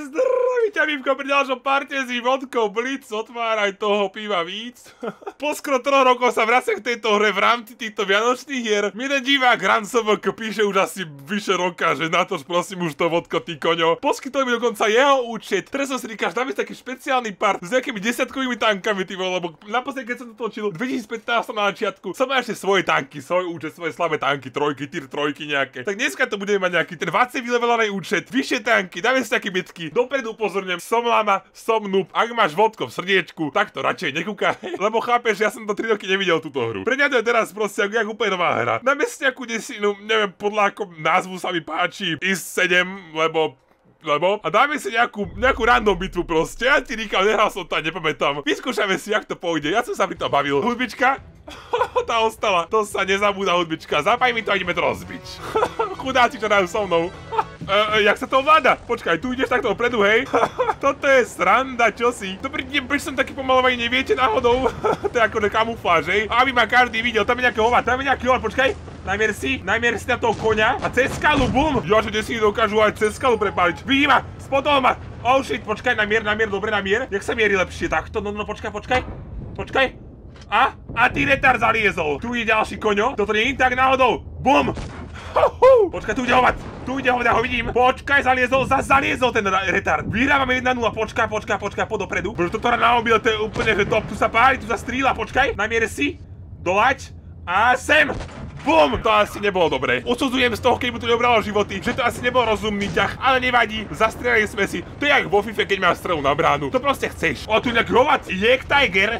Zdravite mi v ďalšom parte s Ivonkou Blitz, otváraj toho piva víc. Po skoro 3 rokov sa vraciam k tejto hre v rámci týchto vianočných hier. Mi ten divák Ransomok píše už asi vyše roka, že na to prosím už to vodko, ty koňo. Poskytol mi dokonca jeho účet. Teraz som si říkal, že tam je taký špeciálny part s nejakými 10-kovými tankami, ty vole, lebo naposledy, keď som to točil, 2015 som na začiatku, som mal ešte svoje tanky, svoj účet, svoje slabé tanky, trojky, tier trojky nejaké. Tak dneska to budeme mať nejaký ten 20 vylevelaný účet. Vyššie tanky, dáme si také bitky, dopredu upozorňujem, som lama, som noob, ak máš vodko v srdiečku, tak to radšej nekúkaj, lebo chápeš, ja som to 3 roky nevidel túto hru. Pre mňa to je teraz proste jak úplne nová hra. Na mestňaku desinu, neviem podľa akom názvu sa mi páči, IS7, lebo a dáme si nejakú random bitvu proste, ja ti říkal, nehral som to a nepamätám. Vyskúšame si, jak to pôjde, ja som sa pri tom bavil. Hudbička? Tá ostala, to sa nezabúda hudbička, zapaj mi to a ideme to rozbiť. Chudáci, čo dajú so mnou. Jak sa to ovláda? Počkaj, tu ideš takto opredu, hej? Toto je sranda, čo si? Dobrý deň, prečo som taký pomalovaný, neviete náhodou? To je ako kamufláž, hej? Aby ma každý videl, tam je nejaký hová, počkaj. Najmier si na toho koňa a cez skalu, bum! Ja čo desíni dokážu aj cez skalu prepáliť. Vidí ma, spotol ma! Oh shit, počkaj, namier, dobre namier. Jak sa mierí lepšie, takto, no počkaj. A ty retard zaliezol. Tu je ďalší koňo, toto nie je tak náhodou. Bum! Počkaj, tu ide hovať, ja ho vidím. Počkaj, zaliezol ten retard. Vyhrávame 1-0, počkaj, po dopredu. Pretože toto hra na mobil, to je úplne, že top, tu sa páli, tu sa stríla, počkaj. Namier si, dolaď a sem. BUM! To asi nebolo dobre. Usudzujem z toho, keď mu to neobralo životy, že to asi nebol rozumný ťah, ale nevadí, zastrelili sme si. To je jak vo FIFA, keď máš strelu na bránu. To proste chceš. O, tu nejaký hovac. Jagdtiger.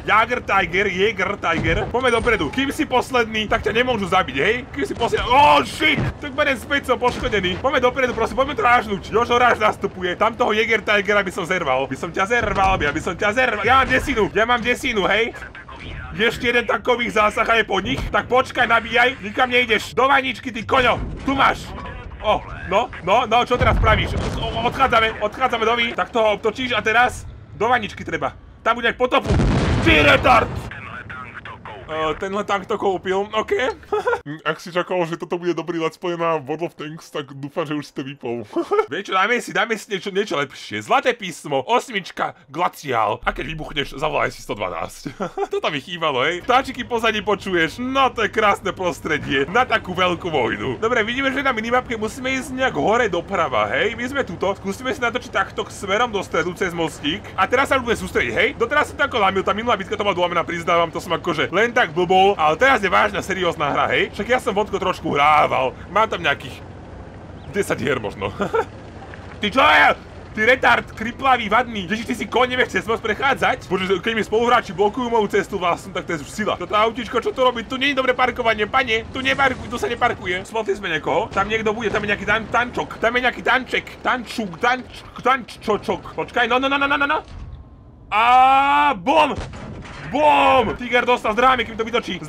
Poďme dopredu. Kým si posledný, tak ťa nemôžu zabiť, hej? Kým si posledný... Oh, shit! Tak budem späť, som poškodený. Poďme dopredu, prosím, poďme to rážnuť. Jožo ráž nastupuje. Tam toho Jagdtigera by som zerval. By som ťa zerval. Ja mám desinu, hej? Ešte jeden tankových zásah a je po nich. Tak počkaj, nabíjaj, nikam nejdeš. Do vaničky, ty koňo, tu máš. O, no, čo teraz pravíš? Odchádzame do vy. Tak toho obtočíš a teraz do vaničky treba. Tam bude aj potopu. Ty retard! Tenhle tank to koupil, ok. Ak si čakal, že toto bude dobrý let's play na World of Tanks, tak dúfam, že už si to vypol. Vieš čo, dáme si niečo lepšie. Zlaté písmo, 8, glaciál. A keď vybuchneš, zavolaj si 112. Toto mi chýbalo, hej. Ptáčiky pozadí počuješ, no to je krásne prostredie. Na takú veľkú vojnu. Dobre, vidíme, že na minimapke musíme ísť nejak hore doprava, hej. My sme tuto, skúsime si natočiť takto smerom do stredu cez mostík. A teraz sa budeme sústrediť, hej. Doteraz som to ako lámil, tá minulá bitka to bola dlamená, priznávam, to som akože len tak blbol, ale teraz je vážna, seriózna hra, hej? Však ja som vodko trošku hrával, mám tam nejakých 10 hier možno. Ty čo je? Ty retard, kriplavý, vadný, ježiš, ty si koň nevieš cez moc prechádzať? Bože, keď mi spoluhráči blokujú moju cestu vlastnú, tak to je už sila. Toto autíčko, čo tu robí? Tu nie je dobré parkovanie, pane, tu sa neparkuje. Spotli sme niekoho, tam niekto bude, tam je nejaký tančok, tam je nejaký tančočok. Počkaj, no. Aaaa, bum! BOOM! Tiger dostal, zdráme, kým to vytočí,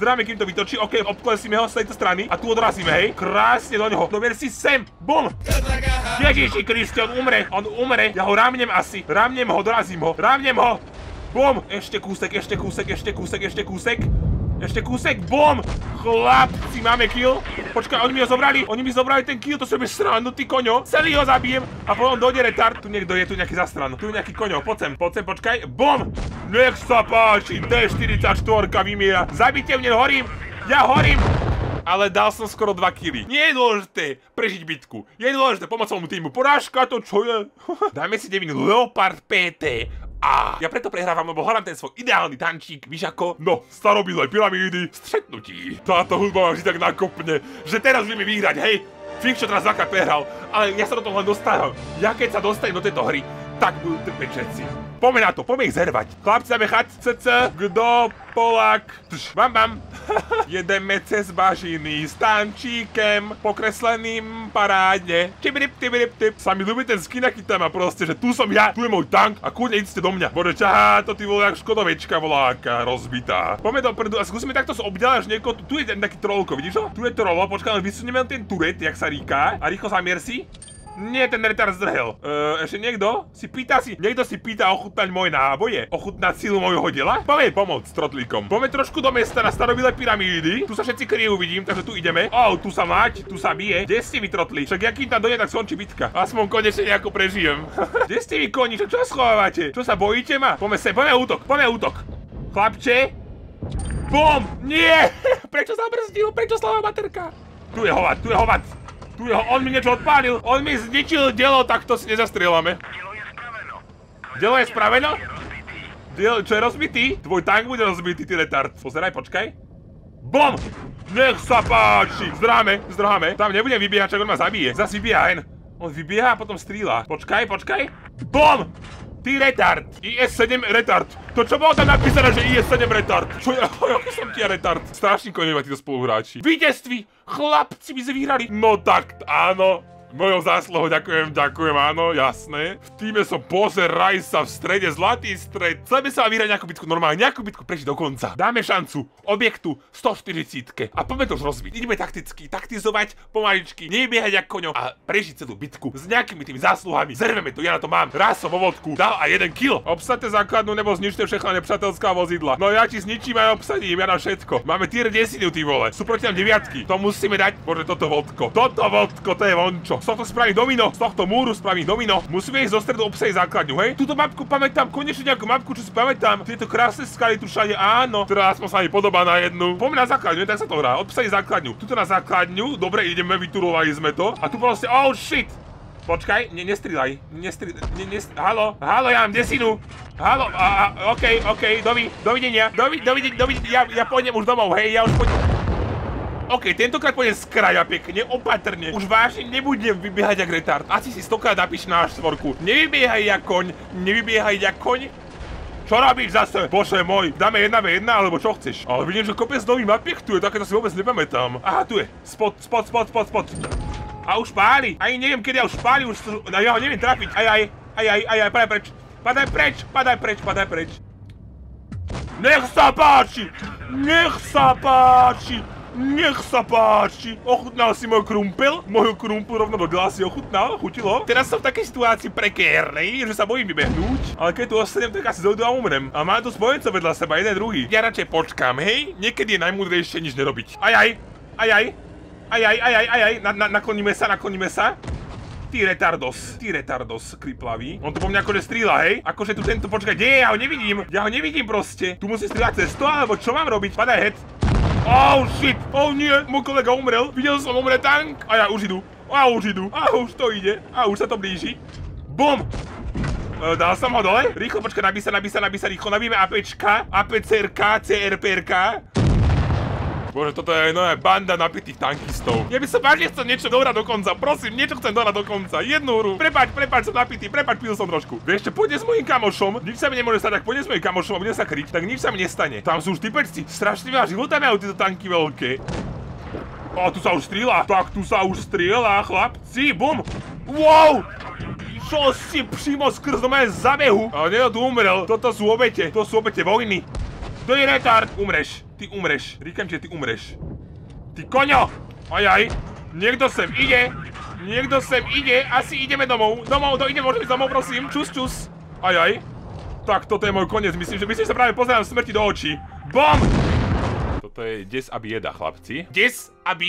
okej, obklesíme ho z tejto strany a tu odrazíme, hej, krásne do neho, dober si sem, BOOM! Ježiši Kriste, on umre, ja ho rámnem ho, dorazím ho, BOOM! Ešte kúsek, BOOM! Chlapci, máme kill, počkaj, oni mi zobrali ten kill, to si robíš srandu, ty koňo, celý ho zabijem a potom dojde retard, tu niekto je, tu nejaký zastran, tu nejaký koňo, poď sem, počkaj, BOOM! Nech sa páči, T-44 vymiera, zabite mne, ja horím! Ale dal som skoro 2 killy. Nie je dôležité prežiť bitku, je dôležité pomocou mu týmu, porážka to čo je? Dáme si devinu, Leopard P.T.A. Ja preto prehrávam, lebo hľadám ten svoj ideálny tančík, víš ako? No, starobylé pyramídy, stretnutí. Táto hudba ma vždy tak nakopne, že teraz budeme vyhrať, hej? Fink, čo teraz dvakrát prehral, ale ja sa do toho len dostávam. Ja keď sa dostanem do tejto hry, tak budú trpeť všetci. Poďme na to, poďme ich zervať. Chlapci, dáme chať, kdo, Polák, bam. Jedeme cez bažiny s tančíkem, pokresleným parádne. Čip, sami ľúbi ten skin, aký tam má proste, že tu som ja, tu je môj tank a kúne idete do mňa. Bože, čahá, to ty vole, jak škodovečka voláka, rozbitá. Poďme dopredu a skúsime takto sa obďalať až niekoho, tu je ten taký trollko, vidíš ho? Tu je trollo, počkáme, vysunieme ten turet, jak sa říká, a rýchlo zamier si. Nie, ten retard zdrhel. Ešte niekto? Niekto si pýta ochutnať moje náboje? Ochutnať silu mojho dela? Poďme pomôcť trotlíkom. Poďme trošku do mesta na starobilé pyramídy. Tu sa všetci kryjú, vidím, takže tu ideme. Ó, tu sa mať, tu sa bije. Kde ste vy trotlí? Však ja kým tam dojde, tak skončí bitka. Aspoň konečne nejako prežijem. Kde ste vy koni? Čo schovávate? Čo sa bojíte ma? Poďme útok. Chlapče. Bom! Nie! Prečo zabrzdil? Prečo slabá materka? Tu je hovad. On mi niečo odpálil, on mi zničil dielo, tak to si nezastrieľame. Dielo je spraveno? Čo je rozbitý? Tvoj tank bude rozbitý, ty retard. Pozeraj, počkaj. BOM! Nech sa páči! Zdráme. Tam nebudem vybiehať, čak on ma zabije. Zas vybieha hen. On vybieha a potom strieľa. Počkaj. BOM! Ty retard! IS7 retard! To čo bolo tam napísané, že IS7 retard? Čo ja, aký som ti retard? Strašný koneva títo spoluhráči. Víťazství! Chlapci by sme vyhrali! No tak, áno. Mojou zásluhou, ďakujem, áno, jasné. V týme som pozeraj sa v strede, zlatý stred. Chceme sa vyhrať nejakú bitku normálne, nejakú bitku prežiť do konca. Dáme šancu objektu 140 a poďme to už rozbiť. Ideme takticky, taktizovať pomaličky, nebiehať ako koňo a prežiť celú bitku s nejakými tými zásluhami. Zerveme to, ja na to mám. Raz som vo vodku dal a 1 kill. Obsadte základnú nebo zničte všechna nepřátelská vozidla. No ja ti zničím a ja obsadím, ja na všetko. Máme tier 10, ty vole. Sú proti nám 9. To musíme dať. Bože, toto vodko, to je vončo. Z tohto spraví domino, z tohto múru spraví domino. Musíme ísť zo stredu obsadiť základňu, hej? Túto mapku pamätám, konečne nejakú mapku, čo si pamätám. Tieto krásne skaly tu všade, áno. Ktorá aspoň sa mi podobá na jednu. Poďme na základňu, tak sa to hrá. Obsadiť základňu. Tuto na základňu, dobre, ideme, vyturovali sme to. A tu proste, oh shit! Počkaj, nestrieľaj. Halo, ja mám desinu. Halo, okej, dovidenia, ja pôjdem už domov, hej, ja už pôjdem. OK, tentokrát pôjdem z kraja pekne, opatrne. Už vážne nebudem vybiehať jak retard. Asi si 100-krát napíš na štvorku. Nevybiehaj jak koň. Čo robíš zase? Bože môj, dáme 1v1 alebo čo chceš? Ale vidím, že kopec nový mapiek tu je, takéto si vôbec nepamätám. Aha, tu je. Spot. A už páli. Aj neviem, kedy ja už páli, už... Ja ho neviem trafiť. Aj, padaj preč. Nech sa páči. Nech sa páči! Ochutnal si môj krumpel? Moju krumpu rovno do dela si ochutnal? Chutilo? Teraz som v takej situácii prekérnej, že sa bojím vybehnúť. Ale keď tu ostanem, tak asi dojdu a umrem. A mám tu spojenco vedľa seba, jeden druhý. Ja radšej počkám, hej? Niekedy je najmúdrejšie nič nerobiť. Aj. Nakloníme sa. Ty retardos, kriplavý. On tu po mne akože strieľa, hej? Akože tu tento, počkaj, kde je? Ja ho nevidím proste. Tu musím strieľať cesto, alebo čo mám robiť? Padaj head. Oh shit, oh nie, môj kolega umrel, videl som umre tank a ja už idú, a už to ide, a už sa to blíži. BOM! Dal som ho dole, rýchlo počkaj, nabí sa, rýchlo nabíme APčka, APCRK, CRPRK. Bože, toto je nová banda napitých tankistov. Ja by som vážne chcel niečo dohrať dokonca, prosím, niečo chcem dohrať dokonca, jednu hru. Prepáč, som napitý, pil som trošku. Vieš čo, poďme s mojím kamošom, nič sa mi nemôže stať, tak poďme s mojím kamošom a budem sa kryť, tak nič sa mi nestane. Tam sú už typečci, strašne veľa života majú tieto tanky veľké. A tu sa už strieľa, chlapci, bum. Wow! Čo si přímo skrz do mojej zabehu? Ale niekto tu umrel, toto sú obete, vojny. To je retard! Ty umreš. Říkám ti, ty umreš. Ty koňo! Ajaj! Niekto sem ide! Asi ideme domov! Môžeme ísť domov, prosím! Čus! Ajaj! Tak toto je môj koniec, myslím, že sa práve pozerám smrti do očí. BOM! Toto je des a bieda, chlapci.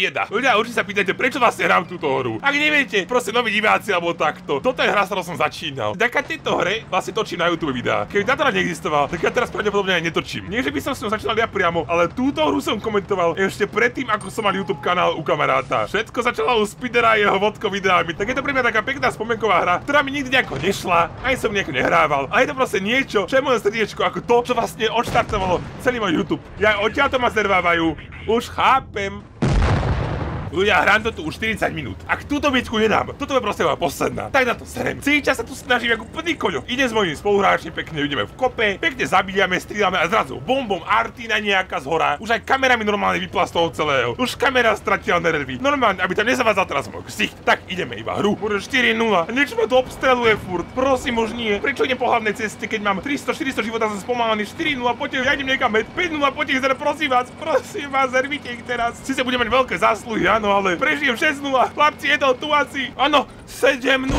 Ľudia, určite sa pýtate, prečo vlastne hrám túto hru. Ak neviete, proste noví diváci alebo takto. Toto je hra, s ktorou som začínal. Vďaka tejto hre vlastne točím na YouTube videá. Keby táto hra neexistovala, tak ja teraz pravdepodobne aj netočím. Nie, že by som s ňou začínal ja priamo, ale túto hru som komentoval ešte predtým, ako som mal YouTube kanál u kamaráta. Všetko začalo u Spidera a jeho vodko videami. Tak je to pre mňa taká pekná spomienková hra, ktorá mi nikdy nejako nešla, ani som nejako nehrával. A je to proste niečo, čo je moje srdiečko, ako to, čo vlastne odštartovalo celý môj YouTube. Ja odtiaľto ma zervávajú. Už chápem. Ľudia, hrám to tu už 40 minút. Ak túto bitku nedám, toto je proste moja posledná. Tak na to serem. Celý čas sa tu snažím ako plný koňo. Idem s mojimi spoluhráčmi, pekne ideme v kope, pekne zabíjame, strieľame a zrazu bombom artína nejaká z hora. Už aj kamera mi normálne vypla z toho celého. Už kamera stratila nervy. Normálne, aby tam nezavádzal teraz môj ksicht. Tak ideme iba hru. Môže 4-0. Niečo ma tu obstreluje furt. Prosím, už nie. Prečo idem po hlavnej ceste, keď mám 300-400 života, som spomálený. 4-0, poďte, ja idem niekam med. 5-0, poďte, prosím vás, zervite ich teraz. Sice budeme mať veľké zásluhy, áno, ale prežijem 6-0. Chlapci, je to tu asi. Áno, 7-0.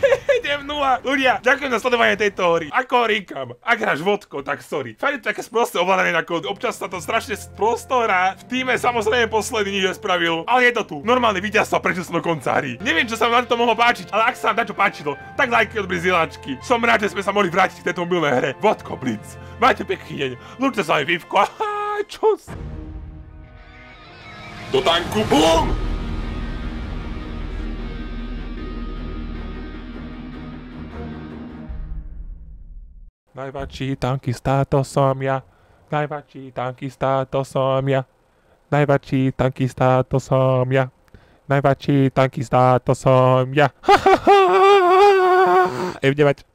7-0. Ľudia, ďakujem za sledovanie tejto hory. Ako horíkam, ak hráš vodko, tak sorry. Fakt je to také sprosté ovládanie na kód. Občas sa to strašne sprosto hrá. V týme samozrejme posledný nič nespravil. Ale je to tu. Normálne víťazstvo, prečo som do konca hry. Neviem, čo sa vám na to mohlo páčiť, ale ak sa vám na čo páčilo, tak lajky, odbri zielačky. Som rád, že sme sa mohli vrátiť k tejto mobilnej hre. Vodko Blitz. Majte pekný deň. Ľúčte sa aj Vivko. Aha, čus. Do tanku, bum! Najväčší tankista, to som ja. Najväčší tankista, to som ja. Najväčší tankista, to som ja. Najväčší tankista, to som ja. F9.